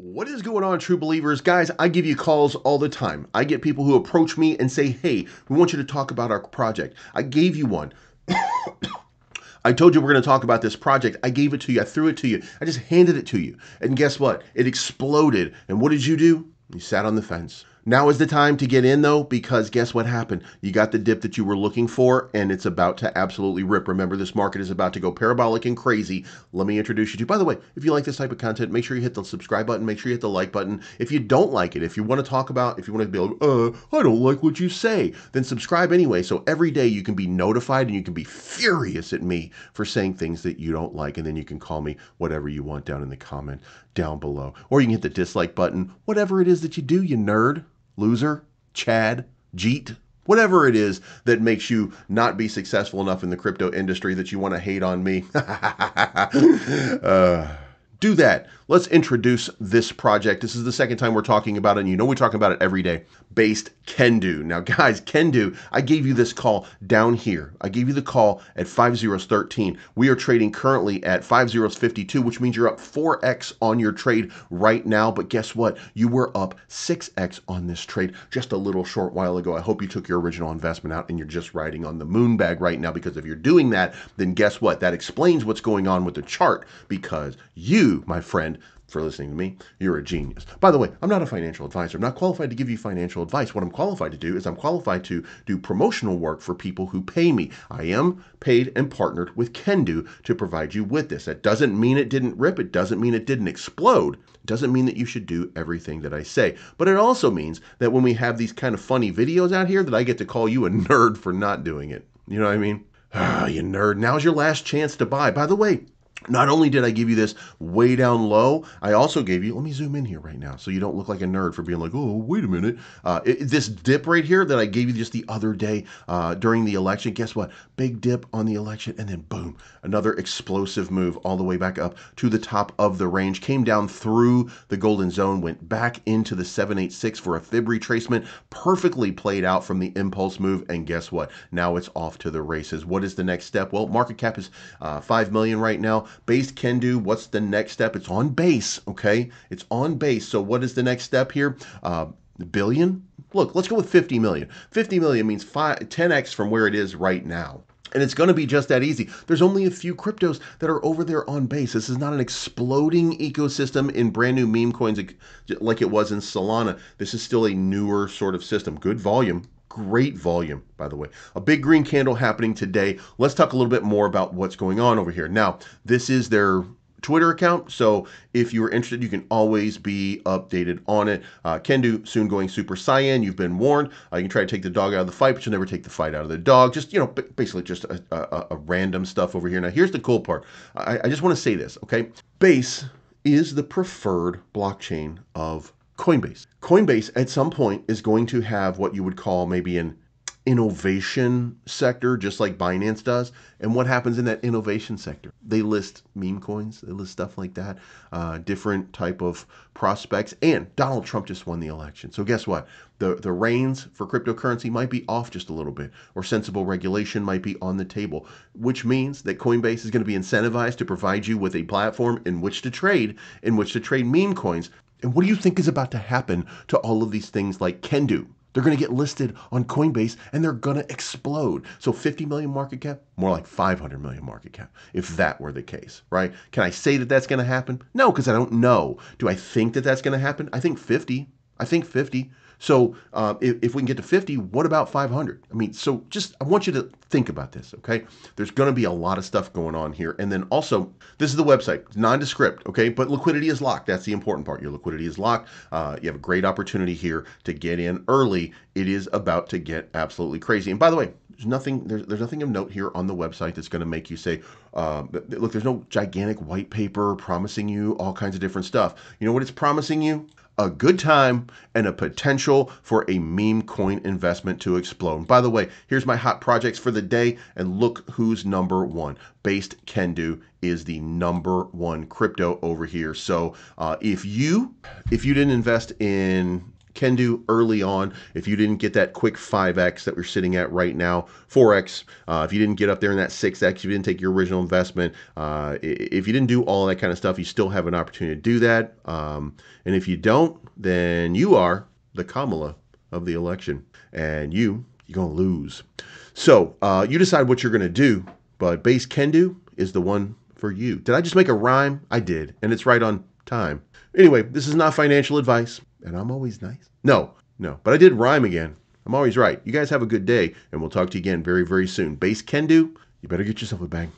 What is going on, true believers? Guys, I give you calls all the time. I get people who approach me and say, hey, we want you to talk about our project. I gave you one. I told you we're going to talk about this project. I gave it to you. I threw it to you. I just handed it to you. And guess what? It exploded. And what did you do? You sat on the fence. Now is the time to get in, though, because guess what happened? You got the dip that you were looking for, and it's about to absolutely rip. Remember, this market is about to go parabolic and crazy. Let me introduce you to, by the way, if you like this type of content, make sure you hit the subscribe button, make sure you hit the like button. If you don't like it, if you want to talk about, if you want to be like, I don't like what you say, then subscribe anyway. So every day you can be notified and you can be furious at me for saying things that you don't like, and then you can call me whatever you want down in the comment down below. Or you can hit the dislike button, whatever it is that you do, you nerd. Loser, Chad, Jeet, whatever it is that makes you not be successful enough in the crypto industry that you want to hate on me. Do that. Let's introduce this project. This is the second time we're talking about it, and you know we talk about it every day. BasedKendu. Now, guys, Kendu, I gave you this call down here. I gave you the call at 5013. We are trading currently at 5052, which means you're up 4x on your trade right now. But guess what? You were up 6x on this trade just a little short while ago. I hope you took your original investment out and you're just riding on the moonbag right now, because if you're doing that, then guess what? That explains what's going on with the chart, because you, my friend, for listening to me, you're a genius. By the way, I'm not a financial advisor. I'm not qualified to give you financial advice. What I'm qualified to do is I'm qualified to do promotional work for people who pay me. I am paid and partnered with Kendu to provide you with this. That doesn't mean it didn't rip. It doesn't mean it didn't explode. It doesn't mean that you should do everything that I say. But it also means that when we have these kind of funny videos out here, that I get to call you a nerd for not doing it. You know what I mean? Ah, you nerd. Now's your last chance to buy. By the way, not only did I give you this way down low, I also gave you, let me zoom in here right now so you don't look like a nerd for being like, oh, wait a minute. This dip right here that I gave you just the other day during the election, guess what? Big dip on the election, and then boom, another explosive move all the way back up to the top of the range, came down through the golden zone, went back into the 786 for a fib retracement, perfectly played out from the impulse move, and guess what? Now it's off to the races. What is the next step? Well, market cap is 5 million right now. BasedKendu, what's the next step? It's on Base, okay? It's on Base. So what is the next step here? Billion? Look, let's go with 50 million. 50 million means 10x from where it is right now. And it's going to be just that easy. There's only a few cryptos that are over there on Base. This is not an exploding ecosystem in brand new meme coins like it was in Solana. This is still a newer sort of system. Good volume. Great volume, by the way. A big green candle happening today. Let's talk a little bit more about what's going on over here. Now, this is their Twitter account, so if you're interested, you can always be updated on it. Kendu soon going super cyan. You've been warned. You can try to take the dog out of the fight, but you'll never take the fight out of the dog. Just, you know, basically just a random stuff over here. Now, here's the cool part. I just want to say this, okay? Base is the preferred blockchain of Coinbase. Coinbase at some point is going to have what you would call maybe an innovation sector, just like Binance does. And what happens in that innovation sector? They list meme coins, they list stuff like that, different type of prospects. And Donald Trump just won the election. So guess what? The reins for cryptocurrency might be off just a little bit, or sensible regulation might be on the table, which means that Coinbase is going to be incentivized to provide you with a platform in which to trade meme coins. And what do you think is about to happen to all of these things like Kendu? They're going to get listed on Coinbase and they're going to explode. So 50 million market cap, more like 500 million market cap, if that were the case, right? Can I say that that's going to happen? No, because I don't know. Do I think that that's going to happen? I think 50. I think 50. So if we can get to 50, what about 500? I mean, so just, I want you to think about this, okay? There's going to be a lot of stuff going on here. And then also, this is the website, nondescript, okay? But liquidity is locked. That's the important part. Your liquidity is locked. You have a great opportunity here to get in early. It is about to get absolutely crazy. And by the way, there's nothing of note here on the website that's going to make you say, look, there's no gigantic white paper promising you all kinds of different stuff. You know what it's promising you? A good time and a potential for a meme coin investment to explode. By the way, here's my hot projects for the day, and look who's number one. BasedKendu is the number one crypto over here. So if you didn't invest in Kendu early on, if you didn't get that quick 5x that we're sitting at right now, 4x, if you didn't get up there in that 6x, you didn't take your original investment, if you didn't do all that kind of stuff, you still have an opportunity to do that. And if you don't, then you are the Kamala of the election, and you're going to lose. So you decide what you're going to do, but BasedKendu is the one for you. Did I just make a rhyme? I did, and it's right on time. Anyway, this is not financial advice, and I'm always nice. No, but I did rhyme again. I'm always right. You guys have a good day, and we'll talk to you again very, very soon. BasedKendu, you better get yourself a bag.